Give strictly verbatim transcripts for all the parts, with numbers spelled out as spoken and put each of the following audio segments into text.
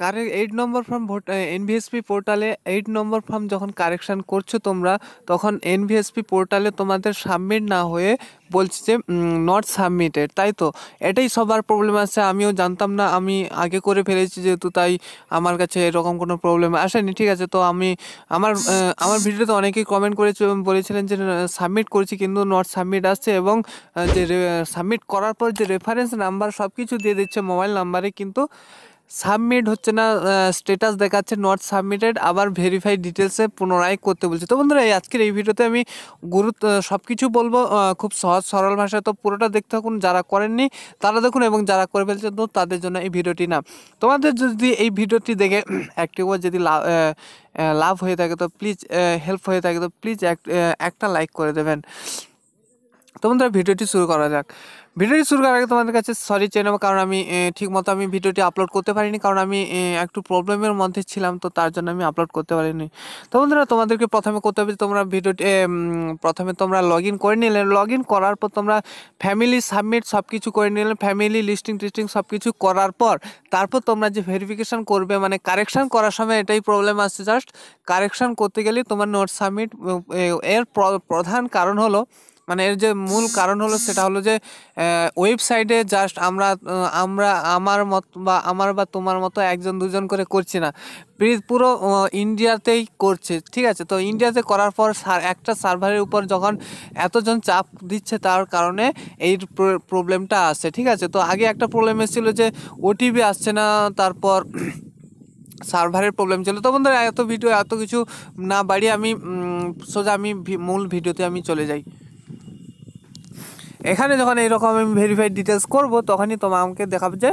Correct eight number form NVSP পোর্টালে eight number form যখন correction করছো তোমরা, তখন এনভিএসপি পোর্টালে তোমাদের সাবমিট না হয়ে বলছে যে নট সাবমিটেড, তাই তো? এটাই সবার প্রবলেম আছে। আমিও জানতাম না, আমি আগে করে ফেলেছি যেহেতু, তাই আমার কাছে এরকম কোনো প্রবলেম আসেনি। ঠিক আছে, তো আমি আমার আমার ভিডিওতে অনেকেই কমেন্ট করে বলেছিলেন যে সাবমিট করেছি কিন্তু নট সাবমিট আসছে, এবং যে সাবমিট করার পর যে রেফারেন্স নাম্বার সব কিছু দিয়ে দিচ্ছে মোবাইল নাম্বারে, কিন্তু সাবমিট হচ্ছে না, স্ট্যাটাস দেখাচ্ছে নট সাবমিটেড, আবার ভেরিফাই ডিটেলসে পুনরায় করতে বলছে। তো বন্ধুরা, এই আজকের এই ভিডিওতে আমি গুরুত্ব সব কিছু বলবো খুব সহজ সরল ভাষায়, তো পুরোটা দেখতে থাকুন। যারা করেননি তারা দেখুন, এবং যারা করে ফেলছে তো তাদের জন্য এই ভিডিওটি না। তোমাদের যদি এই ভিডিওটি দেখে একটি যদি লাভ লাভ হয়ে থাকে তো প্লিজ, হেল্প হয়ে থাকে তো প্লিজ একটা লাইক করে দেবেন। তো বন্ধুরা, ভিডিওটি শুরু করা যাক। ভিডিওটি শুরু করার আগে তোমাদের কাছে সরি চেয়ে নেব, কারণ আমি ঠিকমতো আমি ভিডিওটি আপলোড করতে পারিনি, কারণ আমি একটু প্রবলেমের মধ্যে ছিলাম, তো তার জন্য আমি আপলোড করতে পারিনি। তো বন্ধুরা, তোমাদেরকে প্রথমে করতে হবে, তোমরা ভিডিওটি প্রথমে তোমরা লগ ইন করে নিলে, লগ ইন করার পর তোমরা ফ্যামিলি সাবমিট সব কিছু করে নিলে, ফ্যামিলি লিস্টিং টিস্টিং সব কিছু করার পর তারপর তোমরা যে ভেরিফিকেশান করবে, মানে কারেকশান করার সময় এটাই প্রবলেম আসছে। জাস্ট কারেকশান করতে গেলে তোমার নট সাবমিট, এর প্রধান কারণ হলো, মানে এর যে মূল কারণ হলো সেটা হলো যে ওয়েবসাইটে জাস্ট আমরা আমরা আমার মত বা আমার বা তোমার মতো একজন দুজন করে করছি না, পুরো ইন্ডিয়াতেই করছে। ঠিক আছে, তো ইন্ডিয়াতে করার পর একটা সার্ভারের উপর যখন এতজন চাপ দিচ্ছে তার কারণে এই প্রবলেমটা আসছে। ঠিক আছে, তো আগে একটা প্রবলেম এসেছিলো যে ওটিপি আসছে না, তারপর সার্ভারের প্রবলেম ছিল। তো বন্ধুরা, এত ভিডিও এত কিছু না বাড়িয়ে আমি সোজা আমি মূল ভিডিওতে আমি চলে যাই। এখানে যখন এইরকম আমি ভেরিফাইড ডিটেলস করবো তখনই তোমার আমাকে দেখাবে যে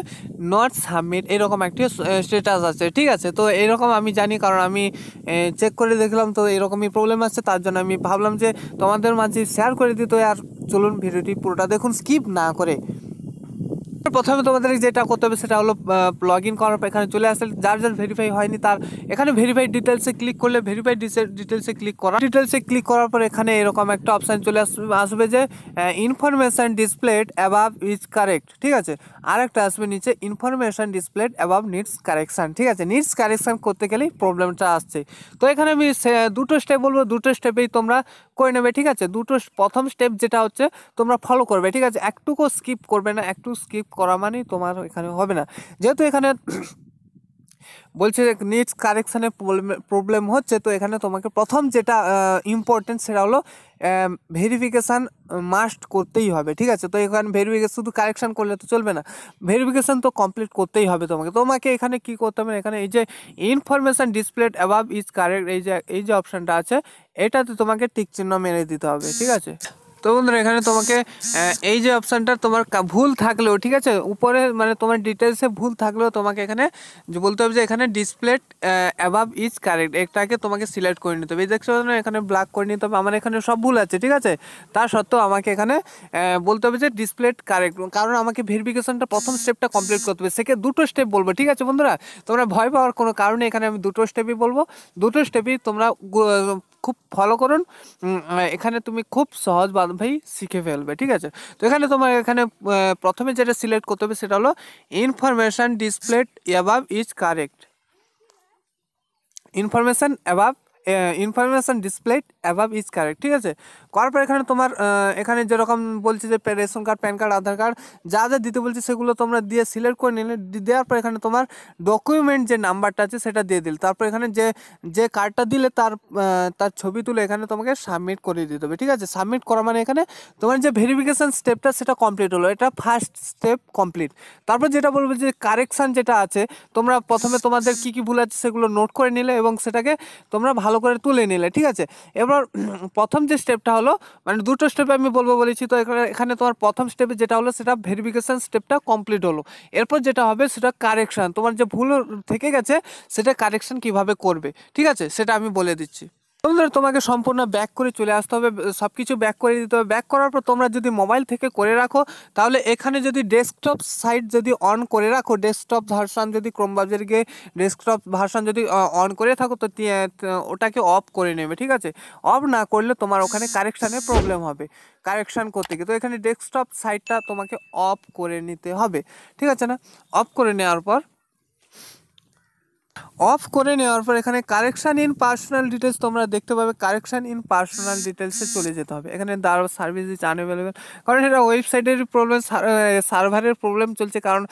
নট সাবমিট, এরকম একটি স্ট্যাটাস আছে। ঠিক আছে, তো এরকম আমি জানি, কারণ আমি চেক করে দেখলাম, তো এরকমই প্রবলেম আসছে, তার জন্য আমি ভাবলাম যে তোমাদের মাঝে শেয়ার করে দিই। তো আর চলুন ভিডিওটি পুরোটা দেখুন স্কিপ না করে। প্রথমে তোমাদের যেটা করতে হবে সেটা হলো লগ ইন করার পর এখানে চলে আসলে যার যার ভেরিফাই হয়নি তার এখানে ভেরিফাই ডিটেলসে ক্লিক করলে, ভেরিফাই ডিটেলসে ক্লিক করা ডিটেলসে ক্লিক করার পর এখানে এরকম একটা অপশান চলে আসবে যে information displayed above is correct. ঠিক আছে, আর একটা আসবে নিচে information displayed above needs correction. ঠিক আছে, নিডস কারেকশান করতে গেলেই প্রবলেমটা আসছে। তো এখানে আমি দুটো স্টেপ বলবো, দুটো স্টেপেই তোমরা করে নেবে। ঠিক আছে, দুটো প্রথম স্টেপ যেটা হচ্ছে তোমরা ফলো করবে। ঠিক আছে, একটুকু স্কিপ করবে না, একটু স্কিপ করা মানেই তোমার এখানে হবে না, যেহেতু এখানে বলছে নিডস কারেকশানে প্রবলেম হচ্ছে। তো এখানে তোমাকে প্রথম যেটা ইম্পর্টেন্ট সেটা হলো ভেরিফিকেশান মাস্ট করতেই হবে। ঠিক আছে, তো এখানে ভেরিফিকেশান শুধু কারেকশান করলে তো চলবে না, ভেরিফিকেশান তো কমপ্লিট করতেই হবে তোমাকে। তোমাকে এখানে কি করতে হবে, এখানে এই যে information displayed above is correct, এই যে এই যে অপশানটা আছে এটাতে তোমাকে টিক চিহ্ন মেরে দিতে হবে। ঠিক আছে, তো বন্ধুরা, এখানে তোমাকে এই যে অপশানটা তোমার ভুল থাকলেও, ঠিক আছে, উপরে মানে তোমার ডিটেলসে ভুল থাকলেও তোমাকে এখানে বলতে হবে যে এখানে ডিসপ্লেড অ্যাবাভ ইজ কারেক্ট, এটাকে তোমাকে সিলেক্ট করে নিতে হবে। এই দেখছো না, এখানে ব্ল্যাক করে নিতে হবে। আমার এখানে সব ভুল আছে, ঠিক আছে, তা সত্ত্বেও আমাকে এখানে বলতে হবে যে ডিসপ্লেড কারেক্ট, কারণ আমাকে ভেরিফিকেশানটা প্রথম স্টেপটা কমপ্লিট করতে হবে। সেকে দুটো স্টেপ বলবো। ঠিক আছে বন্ধুরা, তোমরা ভয় পাওয়ার কোনো কারণে এখানে আমি দুটো স্টেপই বলবো, দুটো স্টেপই তোমরা খুব ফলো করুন, এখানে তুমি খুব সহজ ভাই শিখে ফেলবে। ঠিক আছে, তো এখানে তোমার এখানে প্রথমে যেটা সিলেক্ট করতে হবে সেটা হলো information displayed above is correct, information above information displayed above is correct. ঠিক আছে, করার পর এখানে তোমার এখানে যেরকম বলছে যে ration card, PAN card, Aadhaar card যা যা দিতে বলছে সেগুলো তোমরা দিয়ে সিলেক্ট করে নিলে, দেওয়ার পর এখানে তোমার ডকুমেন্ট যে নাম্বারটা আছে সেটা দিয়ে দিলে, তারপর এখানে যে যে কার্ডটা দিলে তার তার ছবি তুলে এখানে তোমাকে সাবমিট করে দিতে হবে। ঠিক আছে, সাবমিট করা মানে এখানে তোমার যে ভেরিফিকেশান স্টেপটা সেটা কমপ্লিট হলো, এটা ফার্স্ট স্টেপ কমপ্লিট। তারপর যেটা বলবো যে কারেকশান যেটা আছে, তোমরা প্রথমে তোমাদের কী কী ভুল আছে সেগুলো নোট করে নিলে এবং সেটাকে তোমরা ভালো করে তুলে নিলে। ঠিক আছে, এবার প্রথম যে স্টেপটা হলো, মানে দুটো স্টেপে আমি বলবো বলেছি, তো এখানে তোমার প্রথম স্টেপে যেটা হলো সেটা ভেরিফিকেশান স্টেপটা কমপ্লিট হলো। এরপর যেটা হবে সেটা কারেকশান, তোমার যে ভুল থেকে গেছে সেটা কারেকশান কিভাবে করবে। ঠিক আছে, সেটা আমি বলে দিচ্ছি। তোমরা তোমাকে সম্পূর্ণ ব্যাক করে চলে আসতে হবে, সব কিছু ব্যাক করে দিতে হবে। ব্যাক করার পর তোমরা যদি মোবাইল থেকে করে রাখো তাহলে এখানে যদি ডেস্কটপ সাইট যদি অন করে রাখো, ডেস্কটপ ভার্সান যদি ক্রোম ব্রাউজারে গিয়ে ডেস্কটপ ভার্সান যদি অন করে থাকো তো ওটাকে অফ করে নেবে। ঠিক আছে, অফ না করলে তোমার ওখানে কারেকশানে প্রবলেম হবে, কারেকশান করতে গিয়ে। তো এখানে ডেস্কটপ সাইটটা তোমাকে অফ করে নিতে হবে। ঠিক আছে না, অফ করে নেওয়ার পর অফ করে নেওয়ার পর এখানে কারেকশান ইন পার্সোনাল ডিটেলস তোমরা দেখতে পাবে। কারেকশান ইন পার্সোনাল ডিটেলসে চলে যেতে হবে। এখানে দার সার্ভিস ইজ আনঅ্যাভেলেবল, কারণ এটা ওয়েবসাইটের প্রবলেম, সার্ভারের প্রবলেম চলছে, কারণ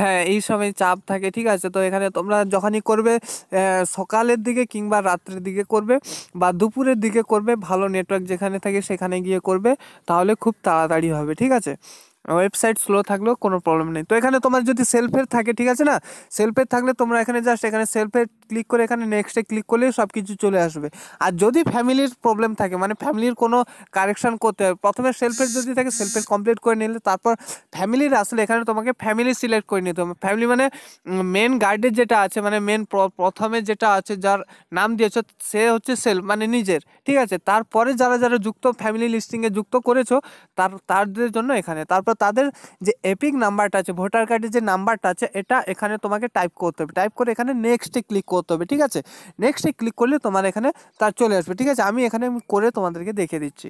হ্যাঁ এই সময় চাপ থাকে, ঠিক আছে। তো এখানে তোমরা যখনই করবে সকালের দিকে কিংবা রাত্রের দিকে করবে বা দুপুরের দিকে করবে, ভালো নেটওয়ার্ক যেখানে থাকে সেখানে গিয়ে করবে, তাহলে খুব তাড়াতাড়ি হবে, ঠিক আছে। ওয়েবসাইট স্লো থাকলেও কোনো প্রবলেম নেই। তো এখানে তোমার যদি সেলফের থাকে, ঠিক আছে না, সেলফের থাকলে তোমরা এখানে জাস্ট এখানে সেলফের ক্লিক করে এখানে নেক্সটে ক্লিক করলেই সব কিছু চলে আসবে। আর যদি ফ্যামিলির প্রবলেম থাকে, মানে ফ্যামিলির কোনো কারেকশান করতে হবে, প্রথমে সেলফের যদি থাকে সেলফের কমপ্লিট করে নিলে, তারপর ফ্যামিলির আসলে এখানে তোমাকে ফ্যামিলি সিলেক্ট করে নিতে হবে। ফ্যামিলি মানে মেন গাইডের যেটা আছে, মানে মেন প্রথমে যেটা আছে যার নাম দিয়েছ সে হচ্ছে সেলফ, মানে নিজের, ঠিক আছে। তারপরে যারা যারা যুক্ত ফ্যামিলি লিস্টিংয়ে যুক্ত করেছো তার তাদের জন্য এখানে, তারপর তাদের যে এপিক নাম্বারটা আছে, ভোটার কার্ডের যে নাম্বারটা আছে, এটা এখানে তোমাকে টাইপ করতে হবে। টাইপ করে এখানে নেক্সটে ক্লিক করতে হবে, ঠিক আছে। নেক্সটে ক্লিক করলে তোমার এখানে তার চলে আসবে, ঠিক আছে। আমি এখানে করে তোমাদেরকে দেখে দিচ্ছি।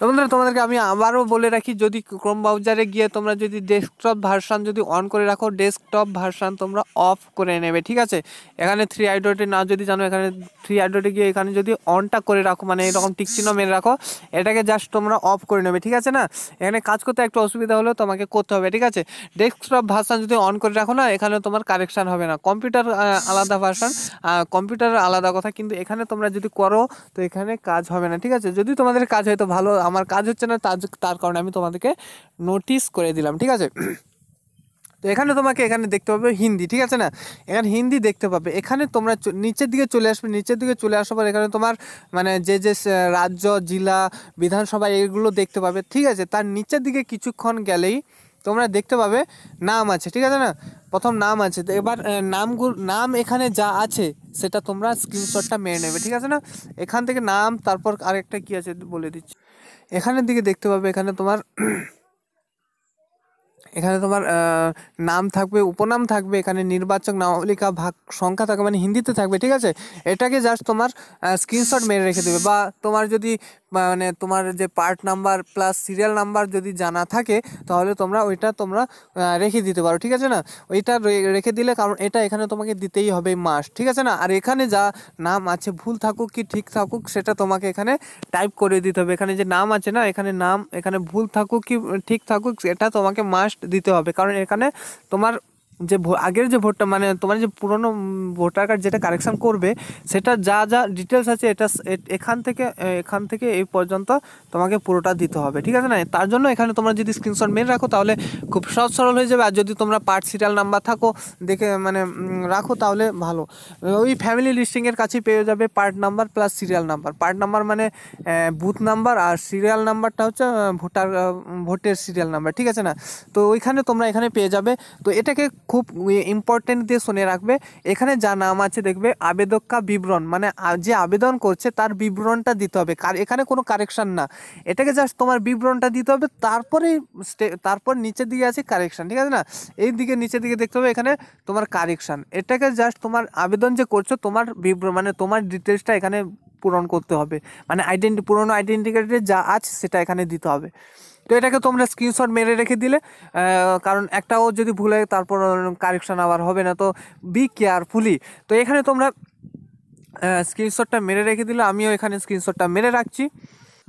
বন্ধুরা তোমাদেরকে আমি আবারও বলে রাখি, যদি ক্রোম ব্রাউজারে গিয়ে তোমরা যদি ডেস্কটপ ভার্সান যদি অন করে রাখো, ডেস্কটপ ভার্সান তোমরা অফ করে নেবে, ঠিক আছে। এখানে থ্রি আই ডটে না যদি জানো, এখানে থ্রি আই ডটে গিয়ে এখানে যদি অনটা করে রাখো, মানে এরকম টিক চিহ্ন মেরে রাখো, এটাকে জাস্ট তোমরা অফ করে নেবে, ঠিক আছে না। এখানে কাজ করতে একটু অসুবিধা হলেও তোমাকে করতে হবে, ঠিক আছে। ডেস্কটপ ভার্সান যদি অন করে রাখো না, এখানে তোমার কারেকশান হবে না। কম্পিউটার আলাদা ভার্সান, কম্পিউটার আলাদা কথা, কিন্তু এখানে তোমরা যদি করো তো এখানে কাজ হবে না, ঠিক আছে। যদি তোমাদের কাজ হয় তো ভালো, আমার কাজ হচ্ছে না তার কারণে আমি তোমাদেরকে নোটিস করে দিলাম, ঠিক আছে। তো এখানে তোমাকে এখানে দেখতে পাবে হিন্দি, ঠিক আছে না, এখানে হিন্দি দেখতে পাবে। এখানে তোমরা নিচের দিকে চলে আসবে, নিচের দিকে চলে আসার পর এখানে তোমার মানে যে যে রাজ্য, জেলা, বিধানসভা এগুলো দেখতে পাবে, ঠিক আছে। তার নিচের দিকে কিছুক্ষণ গেলেই তোমরা দেখতে পাবে নাম আছে, ঠিক আছে না, প্রথম নাম আছে। তো এবার নামগুলো, নাম এখানে যা আছে সেটা তোমরা স্ক্রিনশটটা মেরে নেবে, ঠিক আছে না। এখান থেকে নাম, তারপর আরেকটা কি আছে বলে দিচ্ছি, এখানের দিকে দেখতে পাবে। এখানে তোমার এখানে তোমার নাম থাকবে, উপনাম থাকবে, এখানে নির্বাচক, নামলিকা, ভাগ সংখ্যা থাকবে, মানে হিন্দিতে থাকবে, ঠিক আছে। এটাকে জাস্ট তোমার স্ক্রিনশট মেরে রেখে দেবে, বা তোমার যদি মানে তোমার যে part number plus serial number যদি জানা থাকে তাহলে তোমরা ওইটা তোমরা রেখে দিতে পারো, ঠিক আছে না। ওইটা রেখে দিলে, কারণ এটা এখানে তোমাকে দিতেই হবে মাস, ঠিক আছে না। আর এখানে যা নাম আছে, ভুল থাকুক কি ঠিক থাকুক, সেটা তোমাকে এখানে টাইপ করে দিতে হবে। এখানে যে নাম আছে না, এখানে নাম, এখানে ভুল থাকুক কি ঠিক থাকুক, এটা তোমাকে মাস্ট দিতে হবে, কারণ এখানে তোমার যে আগের যে ভোটটা, মানে তোমার যে পুরনো ভোটার কার্ড যেটা কারেকশান করবে, সেটা যা যা ডিটেলস আছে এটা এখান থেকে এখান থেকে এই পর্যন্ত তোমাকে পুরোটা দিতে হবে, ঠিক আছে না। তার জন্য এখানে তোমরা যদি স্ক্রিনশট মেরে রাখো তাহলে খুব সহজ সরল হয়ে যাবে। আর যদি তোমরা পার্ট সিরিয়াল নাম্বার থাকো দেখে মানে রাখো তাহলে ভালো, ওই ফ্যামিলি লিস্টিংয়ের কাছেই পেয়ে যাবে part number plus serial number. Part number মানে বুথ নাম্বার, আর সিরিয়াল নাম্বারটা হচ্ছে ভোটার ভোটের সিরিয়াল নাম্বার, ঠিক আছে না। তো ওইখানে তোমরা এখানে পেয়ে যাবে। তো এটাকে খুব ইম্পর্টেন্ট দিয়ে শুনে রাখবে। এখানে যা নাম আছে দেখবে, আবেদক কা বিবরণ, মানে যে আবেদন করছে তার বিবরণটা দিতে হবে। কার এখানে কোনো কারেকশান না, এটাকে জাস্ট তোমার বিবরণটা দিতে হবে। তারপরে তারপর নিচের দিকে আছে কারেকশান, ঠিক আছে না। এই দিকে নিচের দিকে দেখতে হবে, এখানে তোমার কারেকশান, এটাকে জাস্ট তোমার আবেদন যে করছো তোমার বিবরণ, মানে তোমার ডিটেলসটা এখানে পূরণ করতে হবে, মানে আইডেন্টি পুরনো আইডেন্টি কার্ডে যা আছে সেটা এখানে দিতে হবে। তো এটাকে তোমরা স্ক্রিনশট মেরে রেখে দিলে, কারণ একটাও যদি ভুল হয় তারপর কারেকশান আবার হবে না। তো বি কেয়ারফুলি। তো এখানে তোমরা স্ক্রিনশটটা মেরে রেখে দিলে, আমিও এখানে স্ক্রিনশটটা মেরে রাখছি।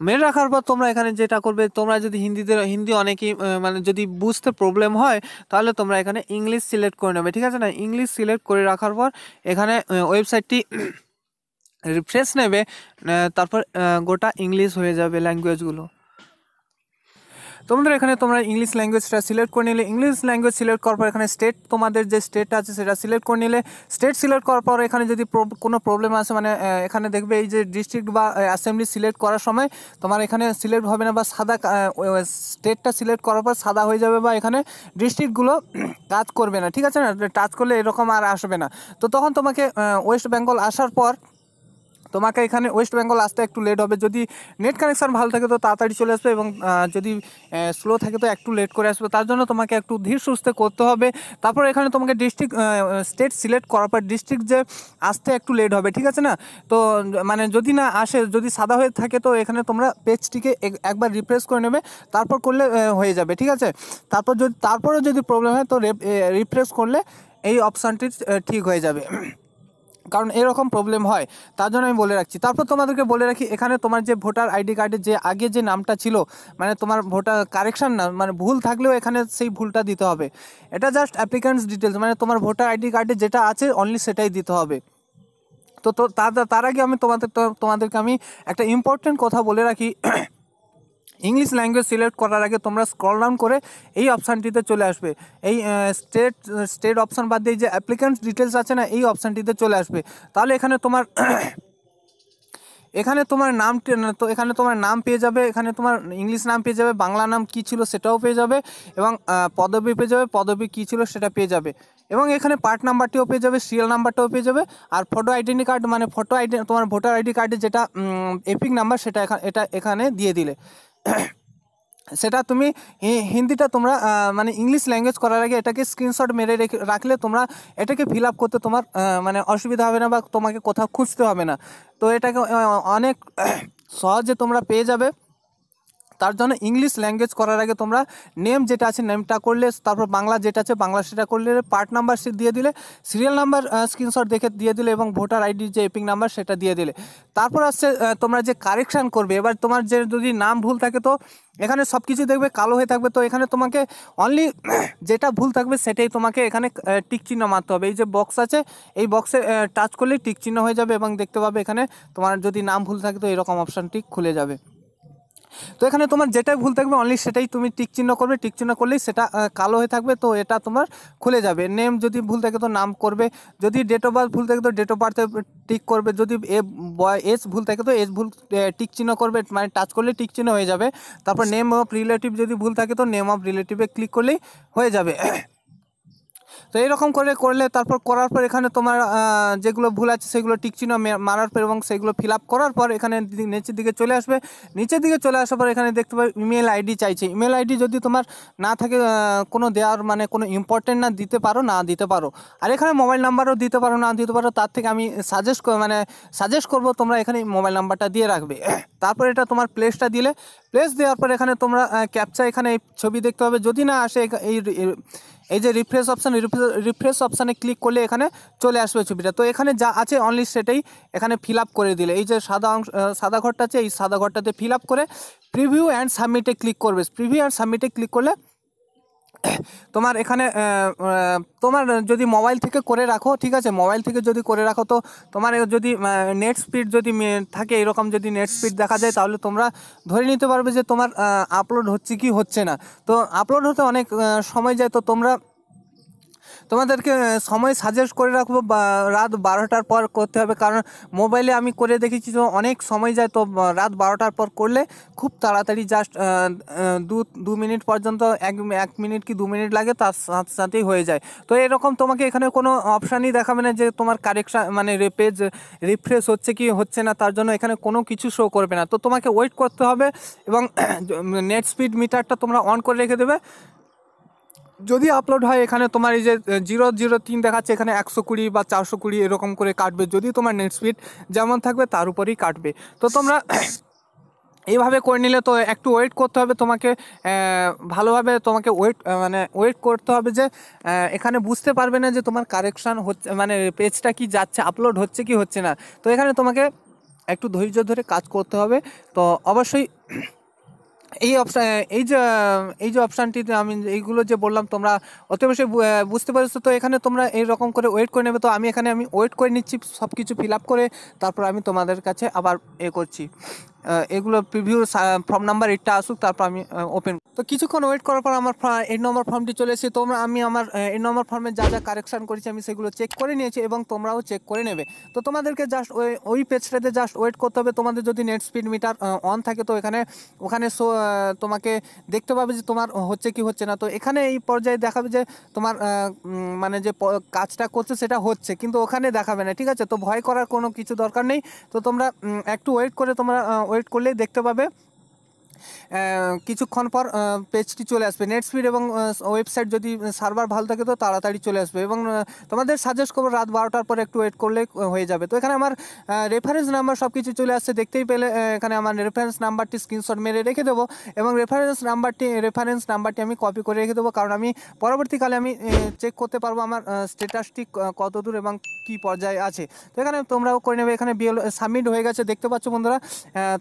মেরে রাখার পর তোমরা এখানে যেটা করবে, তোমরা যদি হিন্দিতে হিন্দি অনেকেই মানে যদি বুঝতে প্রবলেম হয় তাহলে তোমরা এখানে ইংলিশ সিলেক্ট করে নেবে, ঠিক আছে না। ইংলিশ সিলেক্ট করে রাখার পর এখানে ওয়েবসাইটটি রিফ্রেশ নেবে, তারপর গোটা ইংলিশ হয়ে যাবে ল্যাঙ্গুয়েজগুলো। তোমাদের এখানে তোমরা ইংলিশ ল্যাঙ্গুয়েজটা সিলেক্ট করে নিলে, ইংলিশ ল্যাঙ্গুয়েজ সিলেক্ট করার পর এখানে স্টেট, তোমাদের যে স্টেট আছে সেটা সিলেক্ট করে নিলে, স্টেট সিলেক্ট করার পর এখানে যদি কোনো প্রবলেম আসে, মানে এখানে দেখবে এই যে ডিস্ট্রিক্ট বা অ্যাসেম্বলি সিলেক্ট করার সময় তোমার এখানে সিলেক্ট হবে না, বা সাদা স্টেটটা সিলেক্ট করার পর সাদা হয়ে যাবে, বা এখানে ডিস্ট্রিক্টগুলো টাচ করবে না, ঠিক আছে না। টাচ করলে এরকম আর আসবে না। তো তখন তোমাকে ওয়েস্ট বেঙ্গল আসার পর তোমাকে এখানে ওয়েস্ট বেঙ্গল আসতে একটু লেট হবে। যদি নেট কানেকশান ভালো থাকে তো তাড়াতাড়ি চলে আসবে, এবং যদি স্লো থাকে তো একটু লেট করে আসবে। তার জন্য তোমাকে একটু ধীর সুস্থে করতে হবে। তারপর এখানে তোমাকে ডিস্ট্রিক্ট স্টেট সিলেক্ট করার পর ডিস্ট্রিক্ট যে আসতে একটু লেট হবে, ঠিক আছে না। তো মানে যদি না আসে, যদি সাদা হয়ে থাকে তো এখানে তোমরা পেজটিকে একবার রিফ্রেশ করে নেবে, তারপর করলে হয়ে যাবে, ঠিক আছে। তারপর যদি তারপরেও যদি প্রবলেম হয় তো রিফ্রেশ করলে এই অপশানটি ঠিক হয়ে যাবে। কারণ এরকম প্রবলেম হয়, তার জন্য আমি বলে রাখছি। তারপর তোমাদেরকে বলে রাখি, এখানে তোমার যে ভোটার আইডি কার্ডের যে আগে যে নামটা ছিল, মানে তোমার ভোটার কারেকশান না, মানে ভুল থাকলেও এখানে সেই ভুলটা দিতে হবে। এটা জাস্ট অ্যাপ্লিক্যান্টস ডিটেলস, মানে তোমার ভোটার আইডি কার্ডে যেটা আছে অনলি সেটাই দিতে হবে। তো তো তার আগে আমি তোমাদের তোমাদেরকে আমি একটা ইম্পর্টেন্ট কথা বলে রাখি। ইংলিশ ল্যাঙ্গুয়েজ সিলেক্ট করার আগে তোমরা স্ক্রল ডাউন করে এই অপশানটিতে চলে আসবে। এই স্টেট স্টেট অপশান বাদ দিয়ে যে অ্যাপ্লিক্যান্টস ডিটেলস আছে না, এই অপশানটিতে চলে আসবে। তাহলে এখানে তোমার এখানে তোমার নাম তো এখানে তোমার নাম পেয়ে যাবে, এখানে তোমার ইংলিশ নাম পেয়ে যাবে, বাংলা নাম কী ছিল সেটাও পেয়ে যাবে, এবং পদবী পেয়ে যাবে, পদবী কী ছিল সেটা পেয়ে যাবে, এবং এখানে পার্ট নাম্বারটিও পেয়ে যাবে, সিরিয়াল নাম্বারটাও পেয়ে যাবে। আর ফটো আইডেন্টি কার্ড মানে ফটো আইডি তোমার ভোটার আইডি কার্ডে যেটা এপিক নাম্বার সেটা এটা এখানে দিয়ে দিলে সেটা তুমি হিন্দিটা তোমরা মানে ইংলিশ ল্যাঙ্গুয়েজ করার আগে এটাকে স্ক্রিনশট মেরে রেখে রাখলে তোমরা এটাকে ফিল আপ করতে তোমার মানে অসুবিধা হবে না, বা তোমাকে কোথাও খুঁজতে হবে না। তো এটাকে অনেক সহজে তোমরা পেয়ে যাবে। তার জন্য ইংলিশ ল্যাঙ্গুয়েজ করার আগে তোমরা নেম যেটা আছে নেমটা করলে, তারপর বাংলা যেটা আছে বাংলা সেটা করলে, পার্ট নাম্বার সে দিয়ে দিলে, সিরিয়াল নাম্বার স্ক্রিনশট দেখে দিয়ে দিলে, এবং ভোটার আইডির যে এপিক নাম্বার সেটা দিয়ে দিলে। তারপর আসছে তোমরা যে কারেকশান করবে। এবার তোমার যে যদি নাম ভুল থাকে তো এখানে সব কিছু দেখবে কালো হয়ে থাকবে, তো এখানে তোমাকে অনলি যেটা ভুল থাকবে সেটাই তোমাকে এখানে টিক চিহ্ন মারতে হবে। এই যে বক্স আছে এই বক্সে টাচ করলে টিক চিহ্ন হয়ে যাবে, এবং দেখতে পাবে এখানে তোমার যদি নাম ভুল থাকে তো এরকম অপশানটি খুলে যাবে। তো এখানে তোমার যেটাই ভুল থাকবে অনলি সেটাই তুমি টিক চিহ্ন করবে, টিক চিহ্ন করলেই সেটা কালো হয়ে থাকবে, তো এটা তোমার খুলে যাবে। নেম যদি ভুল থাকে তো নাম করবে, যদি ডেট অফ বার্থ ভুল থাকে তো ডেট অফ বার্থে টিক করবে, যদি এ বয় এজ ভুল থাকে তো এজ ভুল টিক চিহ্ন করবে, মানে টাচ করলে টিক চিহ্ন হয়ে যাবে। তারপর নেম অফ রিলেটিভ যদি ভুল থাকে তো নেম অফ রিলেটিভে ক্লিক করলেই হয়ে যাবে। তো এইরকম করে করলে তারপর করার পর এখানে তোমার যেগুলো ভুল আছে সেগুলো টিক চিহ্ন মারার পর এবং সেগুলো ফিল আপ করার পর এখানে নিচের দিকে চলে আসবে। নিচের দিকে চলে আসার পর এখানে দেখতে পাবে ইমেল আইডি চাইছে। ইমেল আইডি যদি তোমার না থাকে কোনো দেওয়ার মানে কোনো ইম্পর্টেন্ট না, দিতে পারো না দিতে পারো। আর এখানে মোবাইল নাম্বারও দিতে পারো না দিতে পারো, তার থেকে আমি সাজেস্ট মানে সাজেস্ট করবো তোমরা এখানে মোবাইল নাম্বারটা দিয়ে রাখবে। তারপর এটা তোমার প্লেসটা দিলে, প্লেস দেওয়ার পর এখানে তোমরা ক্যাপচা এখানে ছবি দেখতে পাবে। যদি না আসে এই এই যে রিফ্রেশ অপশান রিফ্রেশ অপশানে ক্লিক করলে এখানে চলে আসবে ছবিটা। তো এখানে যা আছে অনলি সেটাই এখানে ফিল আপ করে দিলে, এই যে সাদা অংশ সাদা ঘরটা আছে এই সাদা ঘরটাতে ফিল আপ করে প্রিভিউ অ্যান্ড সাবমিটে ক্লিক করবে। প্রিভিউ অ্যান্ড সাবমিটে ক্লিক করলে তোমার এখানে তোমার যদি মোবাইল থেকে করে রাখো, ঠিক আছে, মোবাইল থেকে যদি করে রাখো তো তোমার যদি নেট স্পিড যদি থাকে এরকম যদি নেট স্পিড দেখা যায় তাহলে তোমরা ধরে নিতে পারবে যে তোমার আপলোড হচ্ছে কি হচ্ছে না। তো আপলোড হতে অনেক সময় যায়, তো তোমরা তোমাদেরকে সময় সাজেস্ট করে রাখবো বা রাত বারোটার পর করতে হবে, কারণ মোবাইলে আমি করে দেখেছি তো অনেক সময় যায়। তো রাত বারোটার পর করলে খুব তাড়াতাড়ি জাস্ট দু দু মিনিট পর্যন্ত এক এক মিনিট কি দু মিনিট লাগে, তার সাথে সাথেই হয়ে যায়। তো এরকম তোমাকে এখানে কোনো অপশানই দেখাবে না যে তোমার কারেকশান মানে পেজ রিফ্রেশ হচ্ছে কি হচ্ছে না, তার জন্য এখানে কোনো কিছু শো করবে না। তো তোমাকে ওয়েট করতে হবে, এবং নেট স্পিড মিটারটা তোমরা অন করে রেখে দেবে। যদি আপলোড হয় এখানে তোমার এই যে জিরো জিরো তিন দেখাচ্ছে এখানে একশো কুড়ি বা চারশো কুড়ি এরকম করে কাটবে, যদি তোমার নেট স্পিড যেমন থাকবে তার উপরেই কাটবে। তো তোমরা এইভাবে করে নিলে তো একটু ওয়েট করতে হবে তোমাকে, ভালোভাবে তোমাকে ওয়েট মানে ওয়েট করতে হবে যে এখানে বুঝতে পারবে না যে তোমার কারেকশান হচ্ছে মানে পেজটা কি যাচ্ছে, আপলোড হচ্ছে কি হচ্ছে না। তো এখানে তোমাকে একটু ধৈর্য ধরে কাজ করতে হবে। তো অবশ্যই এই অপশান এই যে এই যে অপশানটিতে আমি এইগুলো যে বললাম তোমরা অতি অবশ্যই বুঝতে পারছো। তো এখানে তোমরা এইরকম করে ওয়েট করে নেবে। তো আমি এখানে আমি ওয়েট করে নিচ্ছি সব কিছু ফিল আপ করে, তারপর আমি তোমাদের কাছে আবার এ করছি, এগুলো প্রিভিউ ফর্ম নাম্বার এইটটা আসুক, তারপর আমি ওপেন। তো কিছুক্ষণ ওয়েট করার পর আমার এইট নম্বর ফর্মটি চলে এসেছে। তোমরা আমি আমার এইট নম্বর ফর্মে যা যা কারেকশান করেছি আমি সেগুলো চেক করে নিয়েছি, এবং তোমরাও চেক করে নেবে। তো তোমাদেরকে জাস্ট ওই ওই পেজটাতে জাস্ট ওয়েট করতে হবে। তোমাদের যদি নেট স্পিড মিটার অন থাকে তো এখানে ওখানে শো তোমাকে দেখতে পাবে যে তোমার হচ্ছে কি হচ্ছে না। তো এখানে এই পর্যায়ে দেখাবে যে তোমার মানে যে কাজটা করছে সেটা হচ্ছে, কিন্তু ওখানে দেখাবে না, ঠিক আছে। তো ভয় করার কোনো কিছু দরকার নেই। তো তোমরা একটু ওয়েট করে তোমরা ওয়েট করলেই দেখতে পাবে কিছুক্ষণ পর পেজটি চলে আসবে। নেট স্পিড এবং ওয়েবসাইট যদি সার্ভার ভালো থাকে তো তাড়াতাড়ি চলে আসবে এবং তোমাদের সাজেস্ট করবো রাত বারোটার পরে একটু ওয়েট করলে হয়ে যাবে। তো এখানে আমার রেফারেন্স নাম্বার সব কিছু চলে আসছে, দেখতেই পেলে এখানে আমার রেফারেন্স নাম্বারটি স্ক্রিনশট মেরে রেখে দেবো এবং রেফারেন্স নাম্বারটি রেফারেন্স নাম্বারটি আমি কপি করে রেখে দেবো, কারণ আমি পরবর্তীকালে আমি চেক করতে পারবো আমার স্ট্যাটাসটি কত দূর এবং কী পর্যায়ে আছে। তো এখানে তোমরাও করে নেবে। এখানে বিএল সাবমিট হয়ে গেছে দেখতে পাচ্ছ বন্ধুরা।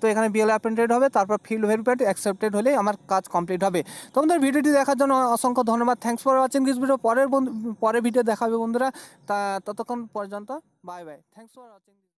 তো এখানে বিএল অ্যাপয়েন্টেড হবে, তারপর ফিল্ড ভেরিফাইড অ্যাকসেপ্টেড হলে আমার কাজ কমপ্লিট হবে। তোমাদের ভিডিওটি দেখার জন্য অসংখ্য ধন্যবাদ। Thanks for watching this video. পরের পরের ভিডিও দেখাবে বন্ধুরা, তা ততক্ষণ পর্যন্ত bye bye. Thanks for watching.